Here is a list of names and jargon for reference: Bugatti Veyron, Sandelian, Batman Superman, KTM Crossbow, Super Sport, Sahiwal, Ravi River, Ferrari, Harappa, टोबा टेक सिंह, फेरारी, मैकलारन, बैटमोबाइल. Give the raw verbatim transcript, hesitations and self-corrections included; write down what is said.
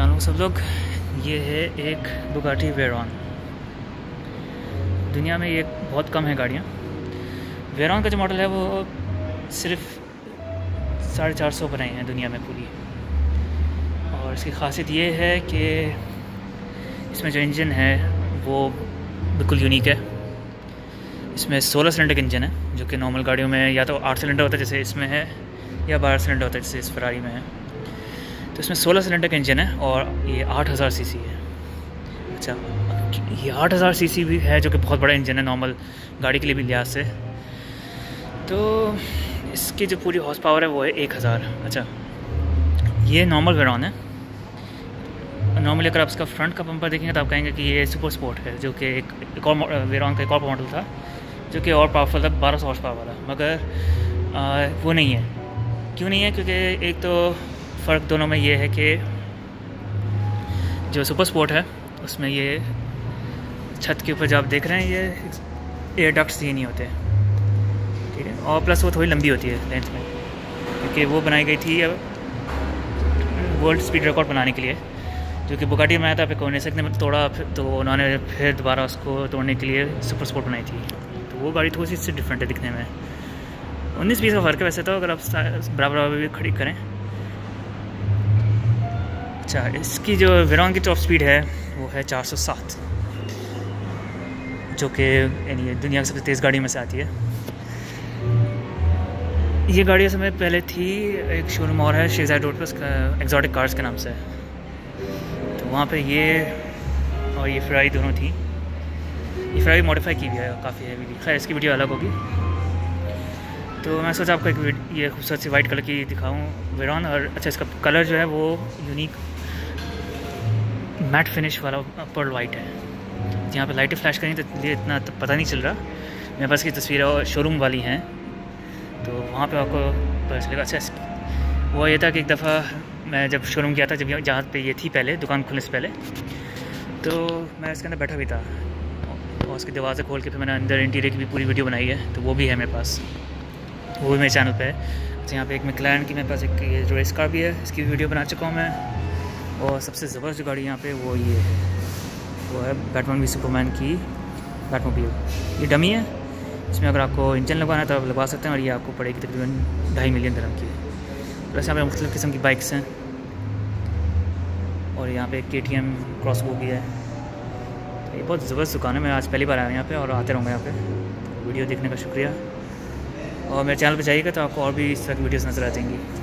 सलाम सब लोग, ये है एक बुगाटी वेरॉन। दुनिया में ये बहुत कम है गाड़ियाँ। वेरॉन का जो मॉडल है वो सिर्फ साढ़े चार सौ बनाई हैं दुनिया में पूरी, और इसकी खासियत ये है कि इसमें जो इंजन है वो बिल्कुल यूनिक है। इसमें सोलह सिलेंडर का इंजन है, जो कि नॉर्मल गाड़ियों में या तो आठ सिलेंडर होता है जैसे इसमें है, या बारह सिलेंडर होता है जैसे इस फरारी में है। तो इसमें सोलह सिलेंडर का इंजन है और ये आठ हज़ार सीसी है। अच्छा, ये आठ हज़ार सीसी भी है, जो कि बहुत बड़ा इंजन है नॉर्मल गाड़ी के लिए भी लिहाज से। तो इसकी जो पूरी हॉर्स पावर है वो है एक हज़ार। अच्छा, ये नॉर्मल वेरॉन है। नॉर्मली अगर आप इसका फ्रंट का बम्पर देखेंगे तो आप कहेंगे कि ये सुपर स्पोर्ट है, जो कि एक एक और वेरॉन का एक और मॉडल था जो कि और पावरफुल था, बारह सौ हॉर्स पावर वाला। मगर आ, वो नहीं है। क्यों नहीं है? क्योंकि एक तो फ़र्क दोनों में ये है कि जो सुपर स्पोर्ट है उसमें ये छत के ऊपर जो आप देख रहे हैं ये एयर डक्ट्स ये नहीं होते, ठीक है। और प्लस वो थोड़ी लंबी होती है लेंथ में, क्योंकि वो बनाई गई थी वर्ल्ड स्पीड रिकॉर्ड बनाने के लिए, जो कि बुगाटी में आया था। फिर नहीं सकते मतलब तोड़ा, तो उन्होंने फिर दोबारा उसको तोड़ने के लिए सुपर स्पोर्ट बनाई थी। तो वो गाड़ी थोड़ी सी इससे डिफरेंट है दिखने में। उन्नीस बीस का फ़र्क है वैसे तो, अगर आप बराबर बराबर भी खड़ी करें। अच्छा, इसकी जो वेरॉन की टॉप स्पीड है वो है चार सौ सात, जो कि यानी दुनिया की सबसे तेज़ गाड़ी में से आती है। ये गाड़ी समय पहले थी, एक शोरूम और है शेजाद रोड पर, एक्जॉटिक कार्स के नाम से है। तो वहाँ पे ये और ये फेरारी दोनों थी। ये फेरारी मॉडिफाई की भी है काफ़ी हैवी, खैर इसकी वीडियो अलग होगी। तो मैं सोचा आपको एक ये खूबसूरत सी वाइट कलर की दिखाऊं वेरॉन। और अच्छा, इसका कलर जो है वो यूनिक मैट फिनिश वाला पर्ल वाइट है। यहाँ पे लाइटें फ्लैश करेंगी तो ये इतना तो पता नहीं चल रहा। मेरे पास की तस्वीरें और शोरूम वाली हैं, तो वहाँ पे आपको पता चलेगा। अच्छा, वो ये था कि एक दफ़ा मैं जब शोरूम गया था, जब जहाँ पर ये थी पहले दुकान खुलने से पहले, तो मैं इसके अंदर बैठा भी था और उसकी दरवाज़ा खोल के फिर मैंने अंदर इंटीरियर की भी पूरी वीडियो बनाई है, तो वो भी है मेरे पास, वो भी मेरे चैनल पे है। तो यहाँ पे एक मैकलारन की मेरे पास एक ये जो रेस कार भी है, इसकी वीडियो बना चुका हूँ मैं। और सबसे ज़बरदस्त जो गाड़ी यहाँ पे वो ये है, वो है बैटमैन सुपरमैन की बैटमोबाइल। ये डमी है, इसमें अगर आपको इंजन लगवाना है तो आप लगवा सकते हैं, और ये आपको पड़ेगी तकरीबन ढाई मिलियन दिरहम की है। प्लस यहाँ पर मुख्तलिफ़ किस्म की बाइक्स हैं, और यहाँ पर के टी एम क्रॉसबो भी है। तो ये बहुत ज़बरदस्त दुकान है, मैं आज पहली बार आया हूँ यहाँ पर और आते रहूँगा यहाँ पर। वीडियो देखने का शुक्रिया, और मेरे चैनल पर जाइएगा तो आपको और भी इस तरह की वीडियोस नजर आ जाएंगी।